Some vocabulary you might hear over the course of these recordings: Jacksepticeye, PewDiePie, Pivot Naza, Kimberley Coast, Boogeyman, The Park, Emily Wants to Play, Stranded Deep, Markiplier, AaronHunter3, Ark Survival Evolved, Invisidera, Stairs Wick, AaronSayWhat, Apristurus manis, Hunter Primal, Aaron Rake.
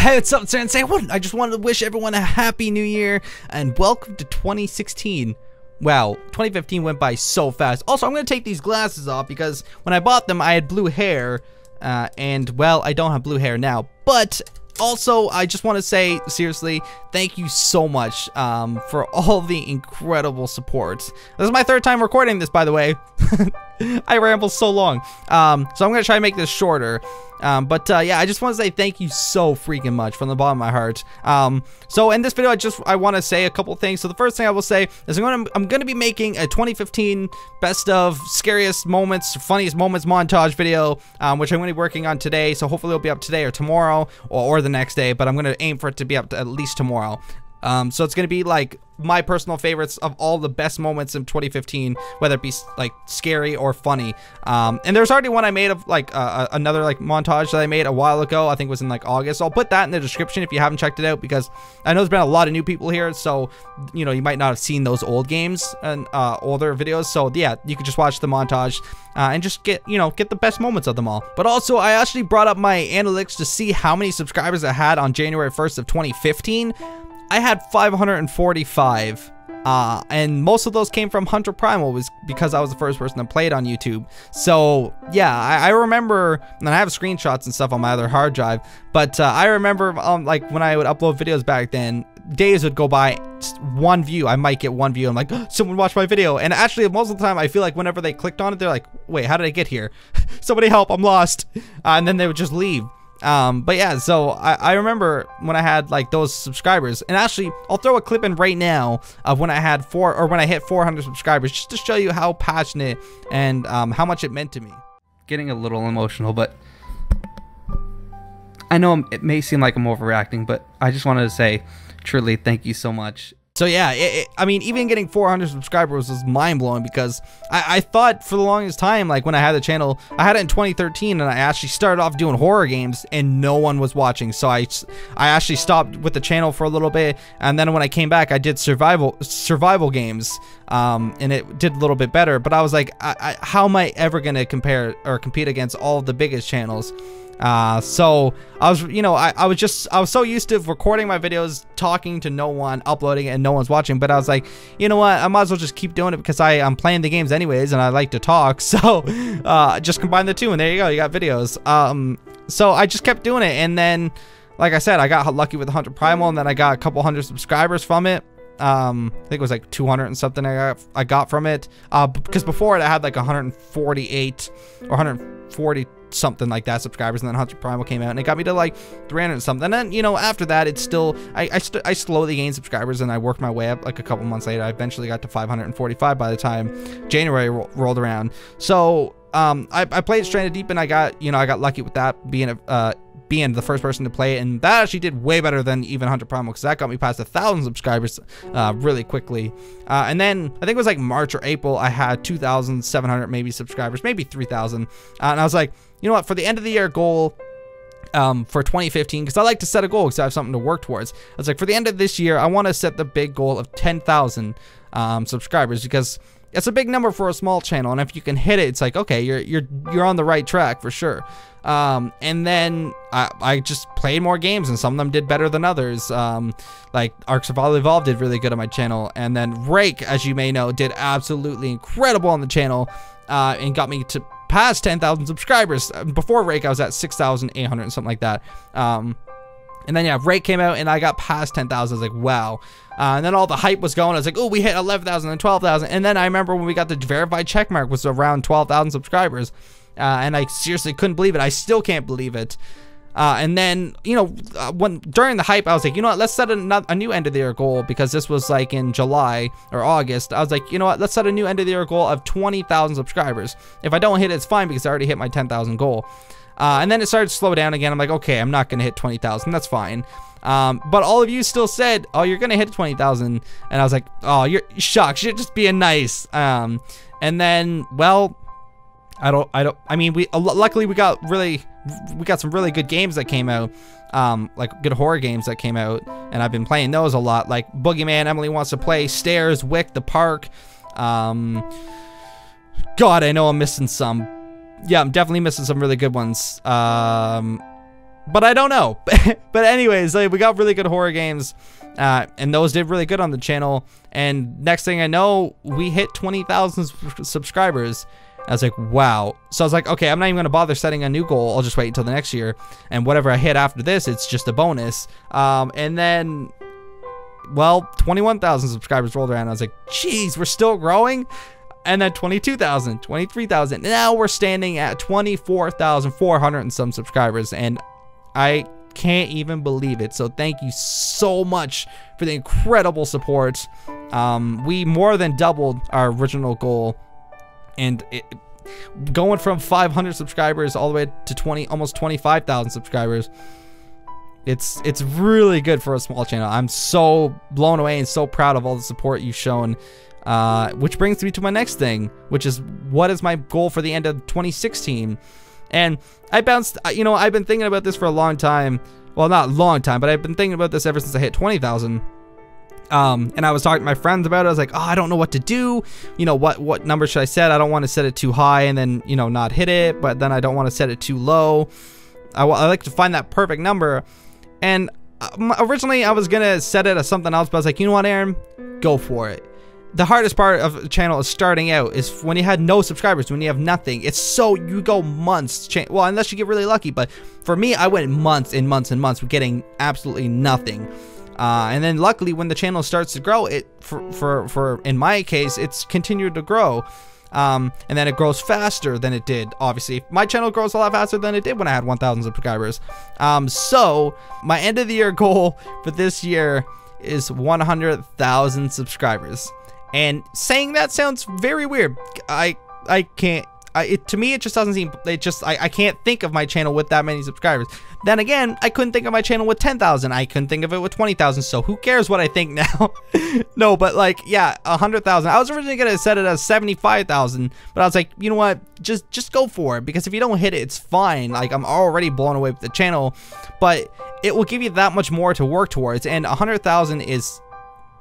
Hey, what's up, AaronSayWhat? I just wanted to wish everyone a happy new year and welcome to 2016. Wow, 2015 went by so fast. Also, I'm gonna take these glasses off because when I bought them, I had blue hair, and well, I don't have blue hair now. But also, I just want to say seriously, thank you so much for all the incredible support. This is my third time recording this, by the way. I ramble so long, so I'm gonna try to make this shorter. Yeah, I just want to say thank you so freaking much from the bottom of my heart. So in this video, I want to say a couple things. So the first thing I will say is I'm gonna be making a 2015 best of scariest moments, funniest moments montage video, which I'm gonna be working on today. So hopefully it'll be up today or tomorrow or the next day. But I'm gonna aim for it to be up to at least tomorrow. So it's gonna be like my personal favorites of all the best moments in 2015, whether it be like scary or funny. And there's already one I made of like another like montage that I made a while ago. I think it was in like August. I'll put that in the description if you haven't checked it out, because I know there's been a lot of new people here, so you know you might not have seen those old games and older videos. So yeah, you could just watch the montage and just get the best moments of them all. But also, I actually brought up my analytics to see how many subscribers I had on January 1st of 2015. I had 545, and most of those came from Hunter Primal, was because I was the first person that played on YouTube. So yeah, I remember, and I have screenshots and stuff on my other hard drive, but I remember like when I would upload videos back then, days would go by, one view, I might get one view, I'm like, oh, someone watched my video. And actually most of the time I feel like whenever they clicked on it, they're like, wait, how did I get here? Somebody help, I'm lost. And then they would just leave. But yeah, so I remember when I had like those subscribers, and actually I'll throw a clip in right now of when I had when I hit 400 subscribers, just to show you how passionate and how much it meant to me. Getting a little emotional, but I know it may seem like I'm overreacting, but I just wanted to say truly thank you so much. So yeah, I mean, even getting 400 subscribers was mind-blowing, because I thought for the longest time, like when I had the channel, I had it in 2013, and I actually started off doing horror games and no one was watching. So I actually stopped with the channel for a little bit, and then when I came back, I did survival games, and it did a little bit better. But I was like, how am I ever gonna compare or compete against all the biggest channels? So I was, you know, I was so used to recording my videos, talking to no one, uploading it, and no one's watching. But I was like, you know what, I might as well just keep doing it, because I'm playing the games anyways, and I like to talk. So just combine the two, and there you go, you got videos. So I just kept doing it, and then, like I said, I got lucky with Hunter Primal, and then I got a couple hundred subscribers from it. I think it was like 200 and something I got from it, because before it I had like 148 or 140 something like that subscribers, and then Hunter Primal came out and it got me to like 300 and something. And then, you know, after that, it's still I slowly gained subscribers, and I worked my way up. Like a couple months later, I eventually got to 545 by the time January rolled around. So I played Stranded Deep, and I got lucky with that, being being the first person to play it, and that actually did way better than even Hunter Primal, because that got me past 1,000 subscribers really quickly. And then I think it was like March or April, I had 2,700 maybe subscribers, maybe 3,000, and I was like, you know what, for the end of the year goal for 2015, because I like to set a goal because I have something to work towards. I was like, for the end of this year, I want to set the big goal of 10,000 subscribers, because it's a big number for a small channel, and if you can hit it, it's like, okay, you're on the right track for sure. And then I just played more games, and some of them did better than others. Like Ark Survival Evolved did really good on my channel, and then Rake, as you may know, did absolutely incredible on the channel, and got me to past 10,000 subscribers. Before Rake, I was at 6,800 and something like that. And then yeah, Rake came out, and I got past 10,000. I was like, wow. And then all the hype was going. I was like, oh, we hit 11,000 and 12,000. And then I remember when we got the verified checkmark was around 12,000 subscribers. And I seriously couldn't believe it. I still can't believe it. And then, you know, during the hype, I was like, you know what, let's set a new end of the year goal, because this was like in July or August. I was like, you know what, let's set a new end of the year goal of 20,000 subscribers. If I don't hit it, it's fine, because I already hit my 10,000 goal. And then it started to slow down again. I'm like, okay, I'm not going to hit 20,000. That's fine. But all of you still said, oh, you're going to hit 20,000. And I was like, oh, you're shocked. You're just being nice. And then, well, luckily we got some really good games that came out. Like good horror games that came out. And I've been playing those a lot. Like Boogeyman, Emily Wants to Play, Stairs, Wick, The Park. God, I know I'm missing some. Yeah, I'm definitely missing some really good ones. but I don't know. But anyways, like, we got really good horror games, and those did really good on the channel. And next thing I know, we hit 20,000 subscribers. I was like, wow. So I was like, okay, I'm not even gonna bother setting a new goal. I'll just wait until the next year, and whatever I hit after this, it's just a bonus. And then, well, 21,000 subscribers rolled around. I was like, geez, we're still growing. And then 22,000, 23,000. Now we're standing at 24,400 and some subscribers, and I can't even believe it. So thank you so much for the incredible support. We more than doubled our original goal, and going from 500 subscribers all the way to almost 25,000 subscribers. It's really good for a small channel. I'm so blown away and so proud of all the support you've shown. Which brings me to my next thing, which is, what is my goal for the end of 2016? And I bounced, you know, I've been thinking about this for a long time. Well, not long time, but I've been thinking about this ever since I hit 20,000. And I was talking to my friends about it. I was like, oh, I don't know what to do. You know, what number should I set? I don't want to set it too high and then, you know, not hit it, but then I don't want to set it too low. I like to find that perfect number. And originally I was going to set it as something else, but I was like, you know what, Aaron, go for it. The hardest part of the channel is starting out, is when you had no subscribers, when you have nothing. It's so, you go months, well, unless you get really lucky, but for me, I went months and months and months with getting absolutely nothing. And then luckily, when the channel starts to grow, it, in my case, it's continued to grow. And then it grows faster than it did, obviously. My channel grows a lot faster than it did when I had 1,000 subscribers. So, my end of the year goal for this year is 100,000 subscribers. And saying that sounds very weird. To me, it just doesn't seem, I can't think of my channel with that many subscribers. Then again, I couldn't think of my channel with 10,000. I couldn't think of it with 20,000. So who cares what I think now? No, but like, yeah, 100,000. I was originally going to set it as 75,000, but I was like, you know what? Just go for it, because if you don't hit it, it's fine. Like, I'm already blown away with the channel, but it will give you that much more to work towards. And 100,000 is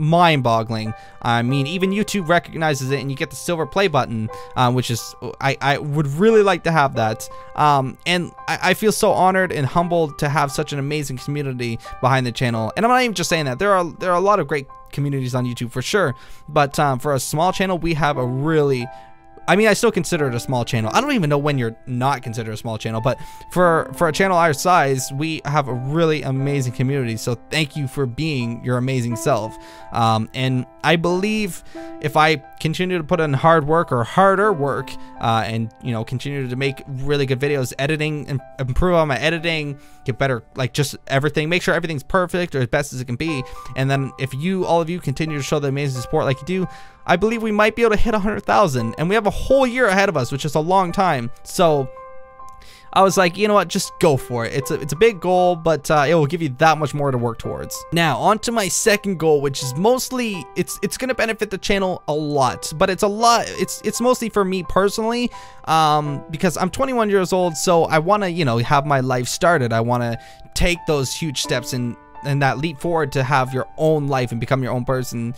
mind-boggling. I mean, even YouTube recognizes it, and you get the silver play button, which is, I would really like to have that. And I feel so honored and humbled to have such an amazing community behind the channel. And I'm not even just saying that. There are a lot of great communities on YouTube for sure, but for a small channel, we have a really, I mean, I still consider it a small channel. I don't even know when you're not considered a small channel, but for a channel our size, we have a really amazing community. So thank you for being your amazing self. And I believe if I continue to put in hard work, or harder work, and, you know, continue to make really good videos, editing, and improve on my editing, get better, like, just everything, make sure everything's perfect or as best as it can be. And then if you, all of you, continue to show the amazing support like you do, I believe we might be able to hit 100,000, and we have a whole year ahead of us, which is a long time. So I was like, you know what, just go for it. It's a big goal, but it will give you that much more to work towards. Now, on to my second goal, which is mostly, it's gonna benefit the channel a lot, but it's mostly for me personally, because I'm 21 years old, so I wanna, you know, have my life started. I wanna take those huge steps and that leap forward to have your own life and become your own person.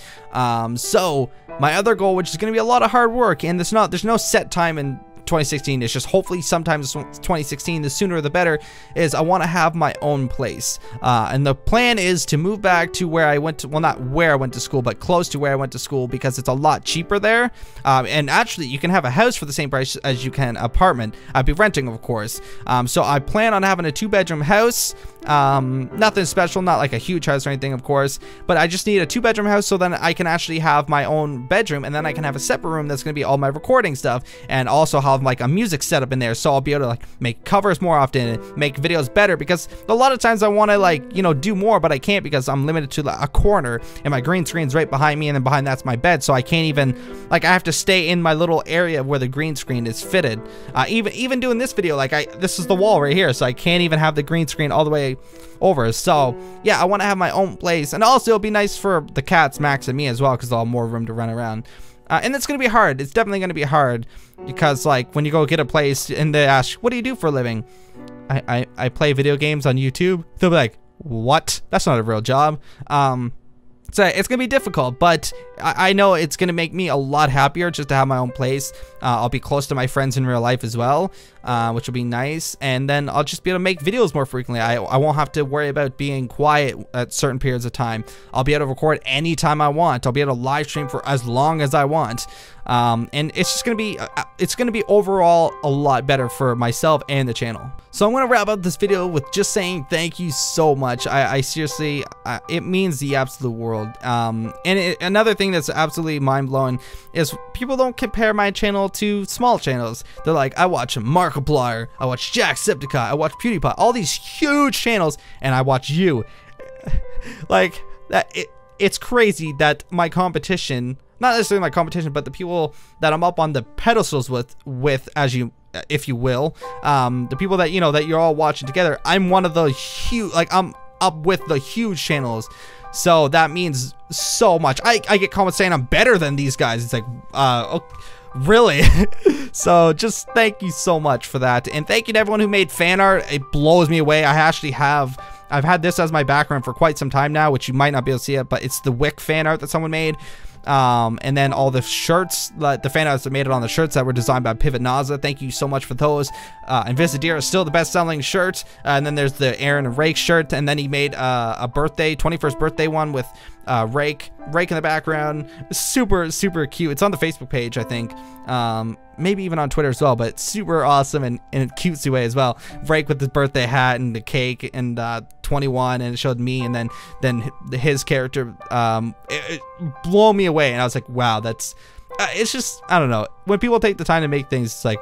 So my other goal, which is going to be a lot of hard work, and there's no set time in 2016, it's just hopefully sometimes 2016, the sooner the better, is I want to have my own place. And the plan is to move back to where I went to, well, not where I went to school, but close to where I went to school, because it's a lot cheaper there. And actually, you can have a house for the same price as you can apartment. I'd be renting, of course. So I plan on having a 2-bedroom house. Nothing special, not like a huge house or anything, of course, but I just need a 2-bedroom house, so then I can actually have my own bedroom, and then I can have a separate room that's going to be all my recording stuff, and also have like a music setup in there, so I'll be able to like make covers more often and make videos better, because a lot of times I want to, like, you know, do more, but I can't, because I'm limited to like a corner, and my green screen's right behind me, and then behind that's my bed, so I can't even, like, I have to stay in my little area where the green screen is fitted. Even doing this video, like, this is the wall right here, so I can't even have the green screen all the way over. So yeah, I want to have my own place, and also it'll be nice for the cats, Max and me, as well, because they'll have more room to run around. And it's gonna be hard. It's definitely gonna be hard, because like when you go get a place and they ask, what do you do for a living? I play video games on YouTube. They'll be like, what? That's not a real job. So it's gonna be difficult, but I know it's gonna make me a lot happier just to have my own place. I'll be close to my friends in real life as well, which will be nice. And then I'll just be able to make videos more frequently. I won't have to worry about being quiet at certain periods of time. I'll be able to record anytime I want. I'll be able to live stream for as long as I want. And it's just gonna be, overall a lot better for myself and the channel. So I'm gonna wrap up this video with just saying thank you so much. I seriously, it means the absolute world. And another thing that's absolutely mind-blowing is people don't compare my channel to small channels. They're like, I watch Markiplier, I watch Jacksepticeye, I watch PewDiePie, all these huge channels, and I watch you. Like that, it's crazy that my competition, not necessarily my competition, but the people that I'm up on the pedestals with as you, if you will, the people that, you know, that you're all watching together, I'm one of the huge, like, I'm up with the huge channels. So that means so much. I get comments saying I'm better than these guys. It's like, okay, really? So just thank you so much for that. And thank you to everyone who made fan art. It blows me away. I actually have, I've had this as my background for quite some time now, which you might not be able to see it, but it's the Wick fan art that someone made. And then all the shirts, the fan arts that made it on the shirts that were designed by Pivot Naza. Thank you so much for those. Invisidera is still the best-selling shirt. And then there's the Aaron Rake shirt. And then he made a birthday, 21st birthday one with Rake in the background. Super, super cute. It's on the Facebook page, I think. Maybe even on Twitter as well, but super awesome and in a cutesy way as well. Rake with his birthday hat and the cake and 21, and it showed me, and then his character. It blew me away, and I was like, wow, that's. It's just, I don't know. When people take the time to make things, it's like,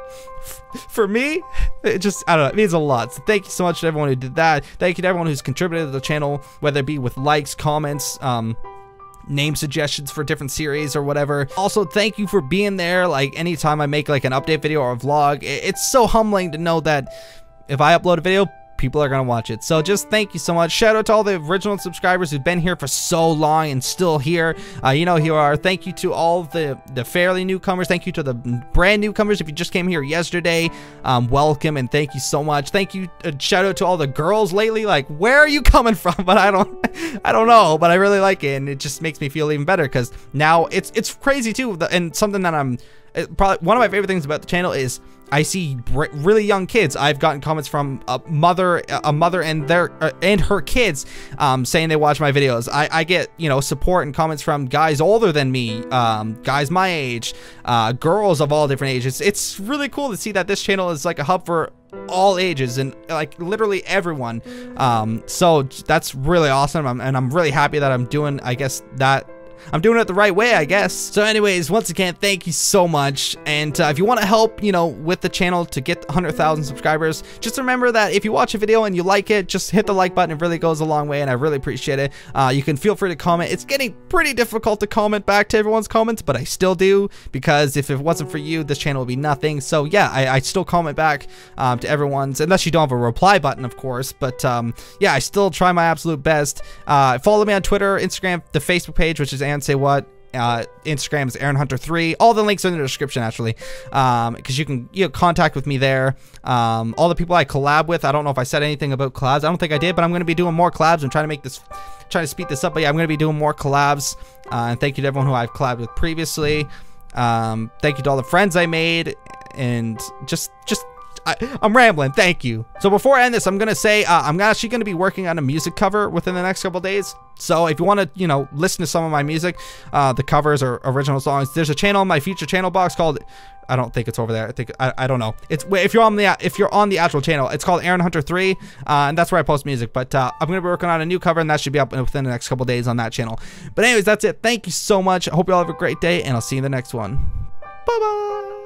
for me, it just, I don't know, it means a lot. So thank you so much to everyone who did that. Thank you to everyone who's contributed to the channel, whether it be with likes, comments, name suggestions for different series or whatever. Also, thank you for being there. Like, anytime I make like an update video or a vlog, it's so humbling to know that if I upload a video, people are gonna watch it. So just thank you so much. Shout out to all the original subscribers who've been here for so long and still here. You know who you are. Thank you to all the fairly newcomers. Thank you to the brand newcomers. If you just came here yesterday, welcome and thank you so much. Thank you. Shout out to all the girls lately. Like, where are you coming from? But I don't know. But I really like it, and it just makes me feel even better because now it's crazy too. And something that I'm probably one of my favorite things about the channel is I see really young kids. I've gotten comments from a mother and her kids saying they watch my videos. I get, you know, support and comments from guys older than me, guys my age, girls of all different ages. It's really cool to see that this channel is like a hub for all ages and like literally everyone. So that's really awesome, and I'm really happy that I'm doing it the right way, I guess. So anyways, once again, thank you so much. And if you want to help, you know, with the channel to get 100,000 subscribers, just remember that if you watch a video and you like it, just hit the like button. It really goes a long way, and I really appreciate it. You can feel free to comment. It's getting pretty difficult to comment back to everyone's comments, but I still do, because if it wasn't for you, this channel would be nothing. So yeah, I still comment back to everyone's, unless you don't have a reply button, of course. But yeah, I still try my absolute best. Follow me on Twitter, Instagram, the Facebook page, which is AaronSayWhat. Instagram is AaronHunter3. All the links are in the description, actually, because you can, you know, contact with me there. All the people I collab with. I don't know if I said anything about collabs. I don't think I did, but I'm going to be doing more collabs. I'm trying to speed this up, but yeah, I'm going to be doing more collabs. And thank you to everyone who I've collabed with previously. Thank you to all the friends I made, and just. I'm rambling. Thank you. So before I end this, I'm gonna say I'm actually gonna be working on a music cover within the next couple days. So if you want to, you know, listen to some of my music, the covers or original songs, there's a channel in my future channel box called, I don't think it's over there. I think I don't know. It's if you're on the actual channel, it's called AaronHunter3, and that's where I post music. But I'm gonna be working on a new cover, and that should be up within the next couple days on that channel. But anyways, that's it. Thank you so much. I hope you all have a great day, and I'll see you in the next one. Bye bye.